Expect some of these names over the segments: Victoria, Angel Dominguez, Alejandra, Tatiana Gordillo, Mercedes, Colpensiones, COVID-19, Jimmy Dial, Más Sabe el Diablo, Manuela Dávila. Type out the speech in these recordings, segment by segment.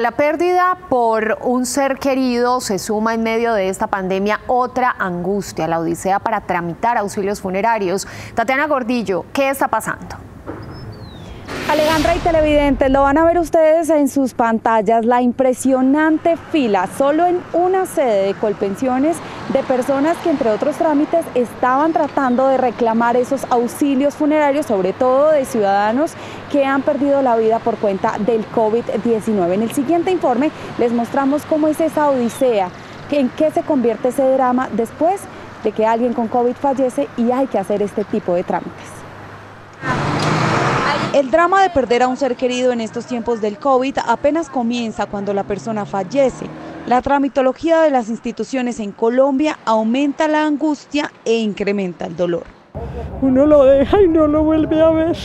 La pérdida por un ser querido se suma en medio de esta pandemia otra angustia, la odisea para tramitar auxilios funerarios. Tatiana Gordillo, ¿qué está pasando? Alejandra y televidentes, lo van a ver ustedes en sus pantallas, la impresionante fila, solo en una sede de Colpensiones, de personas que entre otros trámites estaban tratando de reclamar esos auxilios funerarios, sobre todo de ciudadanos que han perdido la vida por cuenta del COVID-19. En el siguiente informe les mostramos cómo es esa odisea, en qué se convierte ese drama después de que alguien con COVID fallece y hay que hacer este tipo de trámites. El drama de perder a un ser querido en estos tiempos del COVID apenas comienza cuando la persona fallece. La tramitología de las instituciones en Colombia aumenta la angustia e incrementa el dolor. Uno lo deja y no lo vuelve a ver.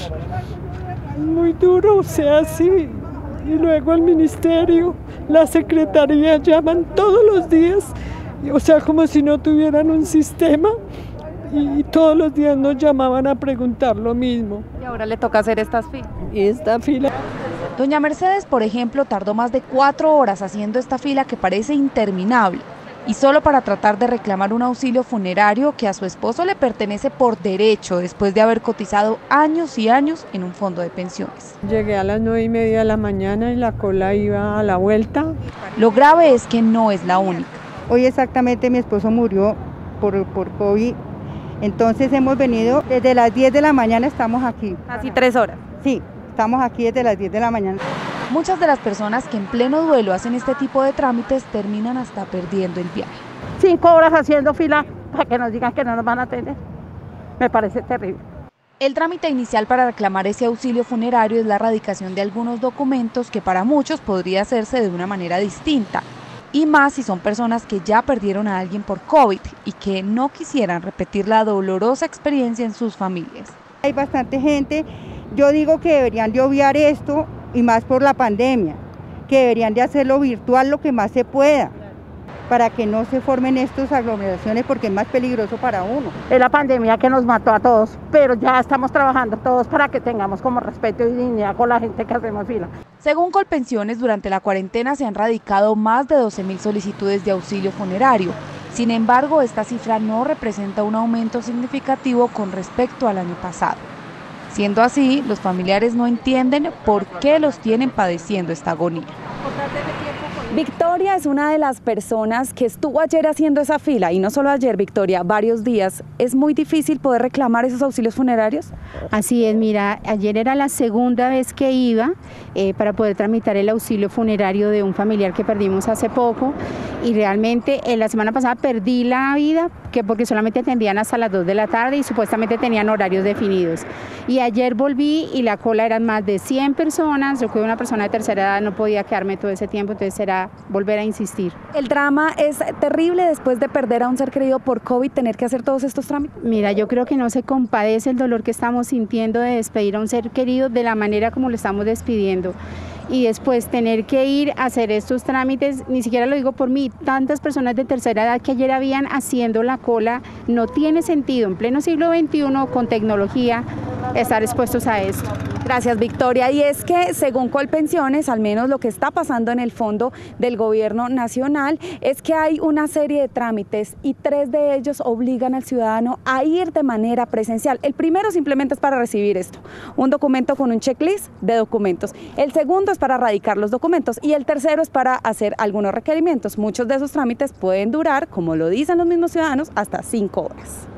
Muy duro, o sea, así. Y luego el ministerio, la secretaría llaman todos los días, o sea, como si no tuvieran un sistema. Y todos los días nos llamaban a preguntar lo mismo. Y ahora le toca hacer estas filas. Esta fila. Doña Mercedes, por ejemplo, tardó más de 4 horas haciendo esta fila que parece interminable. Y solo para tratar de reclamar un auxilio funerario que a su esposo le pertenece por derecho después de haber cotizado años y años en un fondo de pensiones. Llegué a las 9:30 de la mañana y la cola iba a la vuelta. Lo grave es que no es la única. Hoy exactamente mi esposo murió por COVID. Entonces hemos venido desde las 10 de la mañana, estamos aquí. Casi 3 horas. Sí, estamos aquí desde las 10 de la mañana. Muchas de las personas que en pleno duelo hacen este tipo de trámites terminan hasta perdiendo el viaje. 5 horas haciendo fila para que nos digan que no nos van a atender. Me parece terrible. El trámite inicial para reclamar ese auxilio funerario es la radicación de algunos documentos que para muchos podría hacerse de una manera distinta. Y más si son personas que ya perdieron a alguien por COVID y que no quisieran repetir la dolorosa experiencia en sus familias. Hay bastante gente, yo digo que deberían de obviar esto y más por la pandemia, que deberían de hacerlo virtual lo que más se pueda, para que no se formen estas aglomeraciones porque es más peligroso para uno. Es la pandemia que nos mató a todos, pero ya estamos trabajando todos para que tengamos como respeto y dignidad con la gente que hacemos fila. Según Colpensiones, durante la cuarentena se han radicado más de 12.000 solicitudes de auxilio funerario. Sin embargo, esta cifra no representa un aumento significativo con respecto al año pasado. Siendo así, los familiares no entienden por qué los tienen padeciendo esta agonía. Victoria es una de las personas que estuvo ayer haciendo esa fila, y no solo ayer, Victoria, varios días. ¿Es muy difícil poder reclamar esos auxilios funerarios? Así es, mira, ayer era la segunda vez que iba para poder tramitar el auxilio funerario de un familiar que perdimos hace poco, y realmente la semana pasada perdí la vida porque solamente atendían hasta las 2 de la tarde y supuestamente tenían horarios definidos. Y ayer volví y la cola eran más de 100 personas, yo fui una persona de tercera edad, no podía quedarme todo ese tiempo, entonces era volver a insistir. El drama es terrible después de perder a un ser querido por COVID, tener que hacer todos estos trámites. Mira, yo creo que no se compadece el dolor que estamos sintiendo de despedir a un ser querido de la manera como lo estamos despidiendo. Y después tener que ir a hacer estos trámites, ni siquiera lo digo por mí, tantas personas de tercera edad que ayer habían haciendo la cola, no tiene sentido en pleno siglo XXI con tecnología estar expuestos a esto. Gracias, Victoria. Y es que según Colpensiones, al menos lo que está pasando en el fondo del gobierno nacional es que hay una serie de trámites y 3 de ellos obligan al ciudadano a ir de manera presencial. El primero simplemente es para recibir esto, un documento con un checklist de documentos. El segundo es para radicar los documentos y el tercero es para hacer algunos requerimientos. Muchos de esos trámites pueden durar, como lo dicen los mismos ciudadanos, hasta 5 horas.